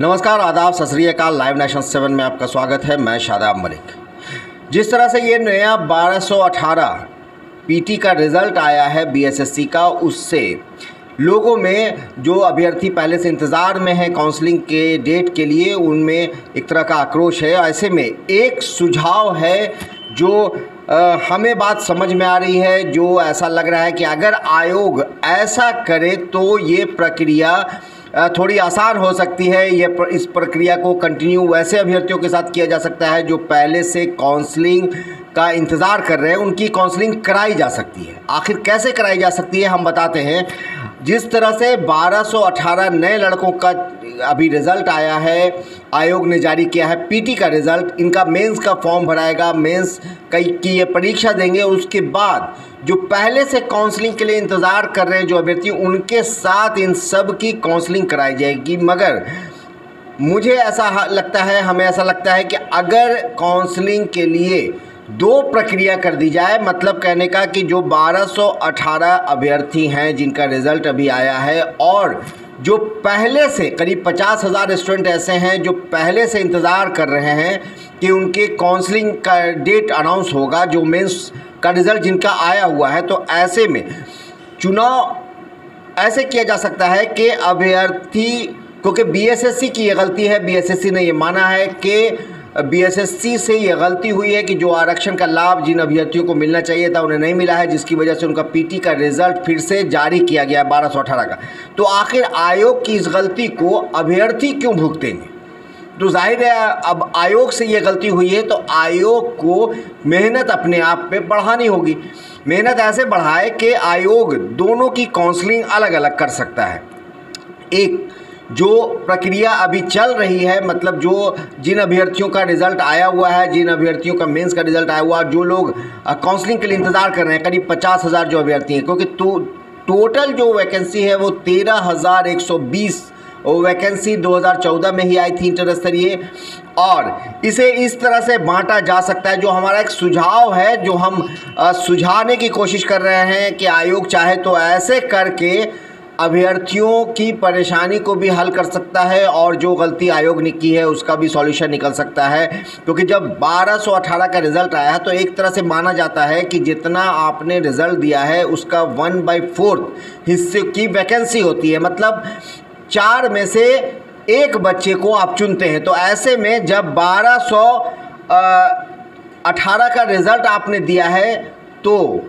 नमस्कार, आदाब, सत श्री अकाल। लाइव नेशन 7 में आपका स्वागत है। मैं शादाब मलिक। जिस तरह से ये नया 1218 पीटी का रिज़ल्ट आया है बीएसएससी का, उससे लोगों में जो अभ्यर्थी पहले से इंतज़ार में है काउंसलिंग के डेट के लिए, उनमें एक तरह का आक्रोश है। ऐसे में एक सुझाव है जो हमें बात समझ में आ रही है, जो ऐसा लग रहा है कि अगर आयोग ऐसा करे तो ये प्रक्रिया थोड़ी आसान हो सकती है। इस प्रक्रिया को कंटिन्यू वैसे अभ्यर्थियों के साथ किया जा सकता है जो पहले से काउंसलिंग का इंतज़ार कर रहे हैं, उनकी काउंसलिंग कराई जा सकती है। आखिर कैसे कराई जा सकती है, हम बताते हैं। जिस तरह से 1218 नए लड़कों का अभी रिज़ल्ट आया है, आयोग ने जारी किया है पीटी का रिज़ल्ट। इनका मेंस का फॉर्म भराएगा, मेंस की ये परीक्षा देंगे। उसके बाद जो पहले से काउंसलिंग के लिए इंतज़ार कर रहे हैं जो अभ्यर्थी, उनके साथ इन सब की काउंसलिंग कराई जाएगी। मगर मुझे ऐसा लगता है, हमें ऐसा लगता है कि अगर काउंसलिंग के लिए दो प्रक्रिया कर दी जाए, मतलब कहने का कि जो 1218 अभ्यर्थी हैं जिनका रिज़ल्ट अभी आया है और जो पहले से करीब 50,000 स्टूडेंट ऐसे हैं जो पहले से इंतज़ार कर रहे हैं कि उनके काउंसलिंग का डेट अनाउंस होगा, जो मेंस का रिज़ल्ट जिनका आया हुआ है, तो ऐसे में चुनाव ऐसे किया जा सकता है कि अभ्यर्थी, क्योंकि बीएसएससी की ये गलती है, बीएसएससी ने ये माना है कि बीएसएससी से ये गलती हुई है कि जो आरक्षण का लाभ जिन अभ्यर्थियों को मिलना चाहिए था उन्हें नहीं मिला है, जिसकी वजह से उनका पीटी का रिज़ल्ट फिर से जारी किया गया है 1218 का। तो आखिर आयोग की इस गलती को अभ्यर्थी क्यों भुगतेंगे? तो जाहिर है अब आयोग से ये गलती हुई है, तो आयोग को मेहनत अपने आप पे बढ़ानी होगी। मेहनत ऐसे बढ़ाए कि आयोग दोनों की काउंसलिंग अलग अलग कर सकता है। एक जो प्रक्रिया अभी चल रही है, मतलब जो जिन अभ्यर्थियों का रिज़ल्ट आया हुआ है, जिन अभ्यर्थियों का मेंस का रिज़ल्ट आया हुआ है, जो लोग काउंसलिंग के लिए इंतज़ार कर रहे हैं, करीब 50,000 जो अभ्यर्थी हैं, क्योंकि टोटल जो वैकेंसी है वो 13,120 वैकेंसी 2014 में ही आई थी इंटरस्तरीय। और इसे इस तरह से बांटा जा सकता है, जो हमारा एक सुझाव है, जो हम सुझाने की कोशिश कर रहे हैं कि आयोग चाहे तो ऐसे करके अभ्यर्थियों की परेशानी को भी हल कर सकता है और जो गलती आयोग ने की है उसका भी सॉल्यूशन निकल सकता है। क्योंकि जब 1218 का रिज़ल्ट आया है तो एक तरह से माना जाता है कि जितना आपने रिज़ल्ट दिया है उसका 1/4 हिस्से की वैकेंसी होती है, मतलब 4 में से 1 बच्चे को आप चुनते हैं। तो ऐसे में जब 1218 का रिज़ल्ट आपने दिया है तो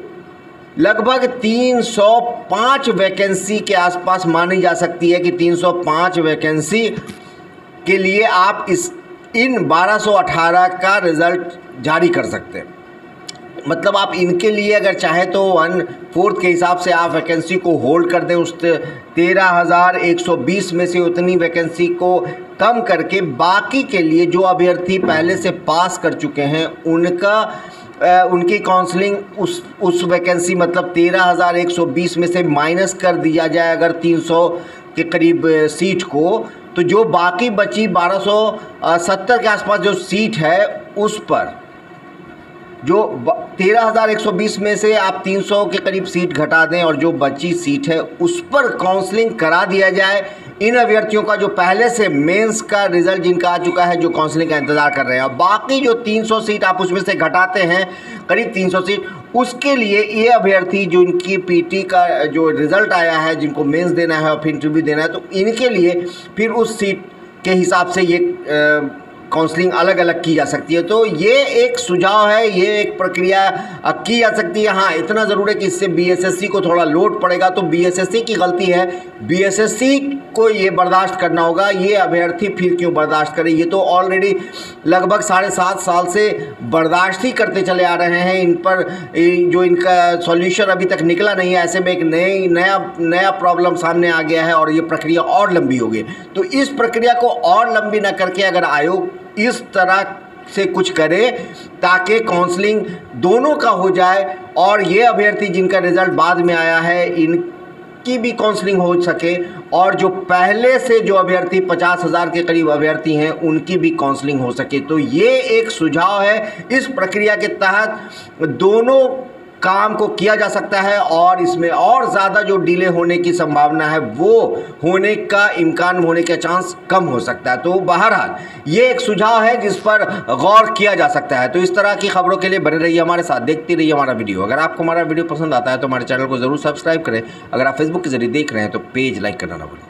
लगभग 305 वैकेंसी के आसपास मानी जा सकती है कि 305 वैकेंसी के लिए आप इन 1218 का रिज़ल्ट जारी कर सकते हैं। मतलब आप इनके लिए अगर चाहे तो 1/4 के हिसाब से आप वैकेंसी को होल्ड कर दें, उस 13,120 में से उतनी वैकेंसी को कम करके बाकी के लिए जो अभ्यर्थी पहले से पास कर चुके हैं उनकी काउंसलिंग उस वैकेंसी, मतलब 13,120 में से माइनस कर दिया जाए अगर 300 के करीब सीट को, तो जो बाकी बची 1,270 के आसपास जो सीट है उस पर जो 13,120 में से आप 300 के करीब सीट घटा दें और जो बची सीट है उस पर काउंसलिंग करा दिया जाए इन अभ्यर्थियों का जो पहले से मेंस का रिज़ल्ट जिनका आ चुका है, जो काउंसलिंग का इंतज़ार कर रहे हैं। और बाकी जो 300 सीट आप उसमें से घटाते हैं, करीब 300 सीट, उसके लिए ये अभ्यर्थी जो इनकी पीटी का जो रिज़ल्ट आया है, जिनको मेंस देना है और फिर इंटरव्यू देना है, तो इनके लिए फिर उस सीट के हिसाब से ये काउंसलिंग अलग अलग की जा सकती है। तो ये एक सुझाव है, ये एक प्रक्रिया की जा सकती है। हाँ, इतना ज़रूर है कि इससे बीएसएससी को थोड़ा लोड पड़ेगा, तो बीएसएससी की गलती है, बीएसएससी को ये बर्दाश्त करना होगा। ये अभ्यर्थी फिर क्यों बर्दाश्त करें? ये तो ऑलरेडी लगभग 7.5 साल से बर्दाश्त ही करते चले आ रहे हैं। इन पर जो इनका सॉल्यूशन अभी तक निकला नहीं है, ऐसे में एक नया प्रॉब्लम सामने आ गया है और ये प्रक्रिया और लंबी होगी। तो इस प्रक्रिया को और लंबी ना करके अगर आयोग इस तरह से कुछ करे ताकि काउंसलिंग दोनों का हो जाए और ये अभ्यर्थी जिनका रिज़ल्ट बाद में आया है इनकी भी काउंसलिंग हो सके और जो पहले से जो अभ्यर्थी 50,000 के करीब अभ्यर्थी हैं उनकी भी काउंसलिंग हो सके। तो ये एक सुझाव है। इस प्रक्रिया के तहत दोनों काम को किया जा सकता है और इसमें और ज़्यादा जो डिले होने की संभावना है वो होने का इम्कान होने का चांस कम हो सकता है। तो बहरहाल ये एक सुझाव है जिस पर गौर किया जा सकता है। तो इस तरह की खबरों के लिए बने रहिए हमारे साथ, देखते रहिए हमारा वीडियो। अगर आपको हमारा वीडियो पसंद आता है तो हमारे चैनल को ज़रूर सब्सक्राइब करें। अगर आप फेसबुक के जरिए देख रहे हैं तो पेज लाइक करना ना भूलें।